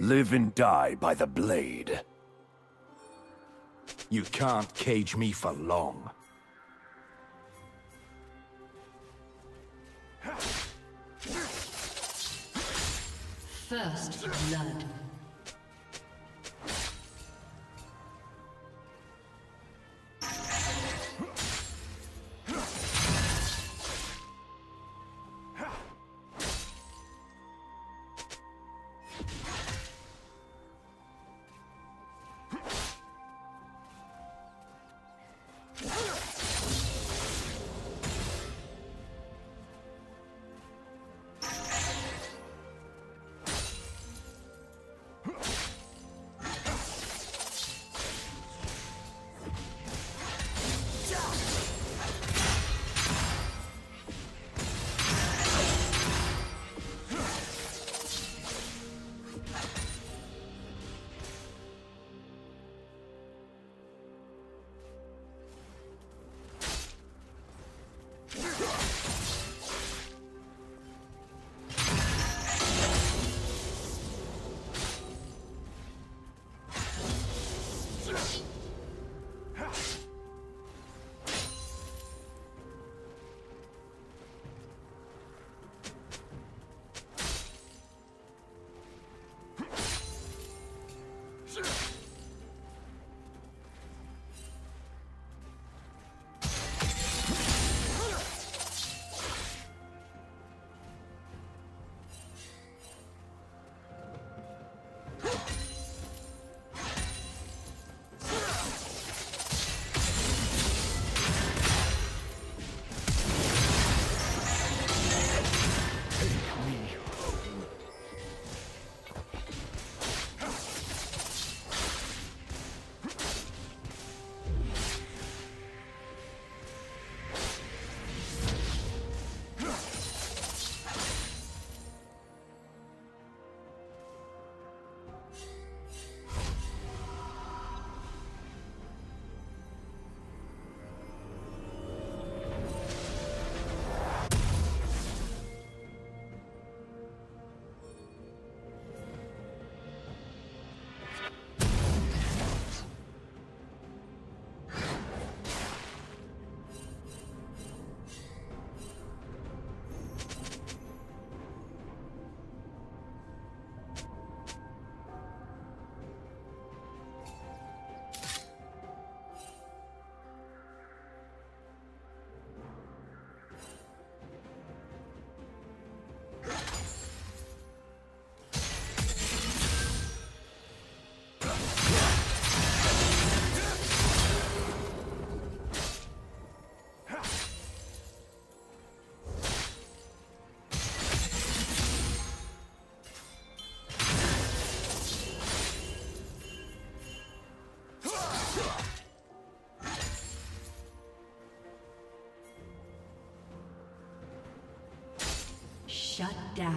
Live and die by the blade. You can't cage me for long. First blood. Shut down.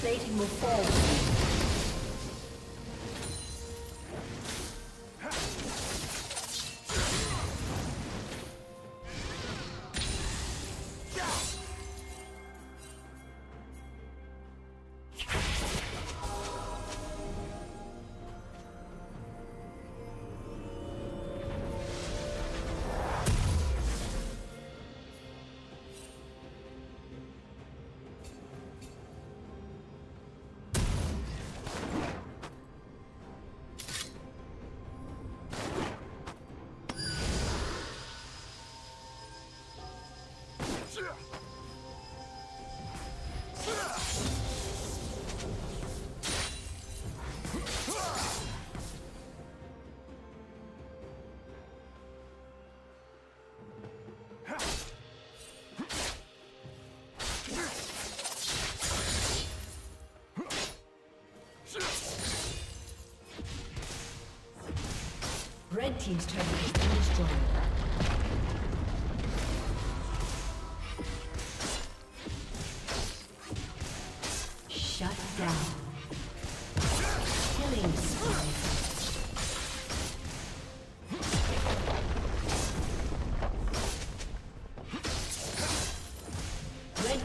Plating will fall. Red team's turret has been destroyed. Red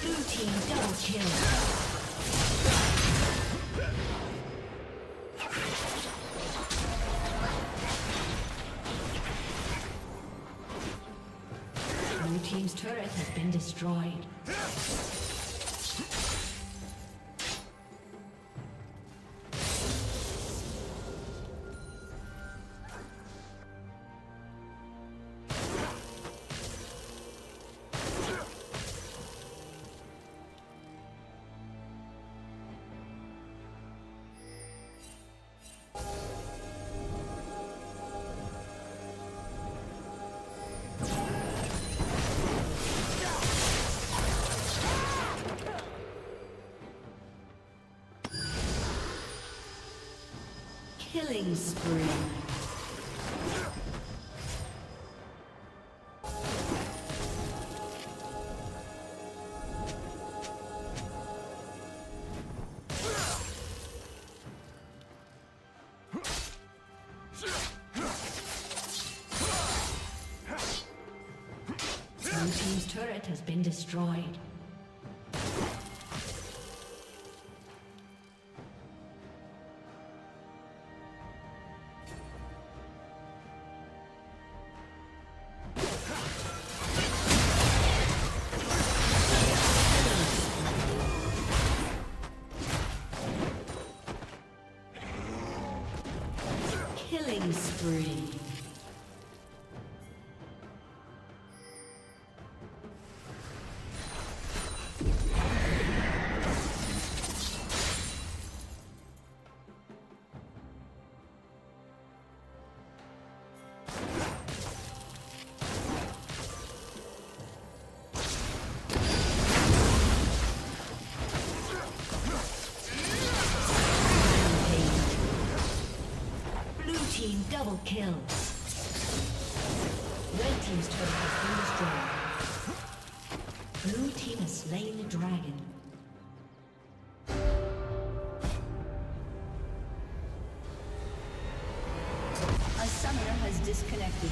Blue team double kill. team's turret has been destroyed. Killing spree. Blue team's turret has been destroyed. Killing spree. Double kill. Red team's turret has been destroyed. Blue team has slain the dragon. A summoner has disconnected.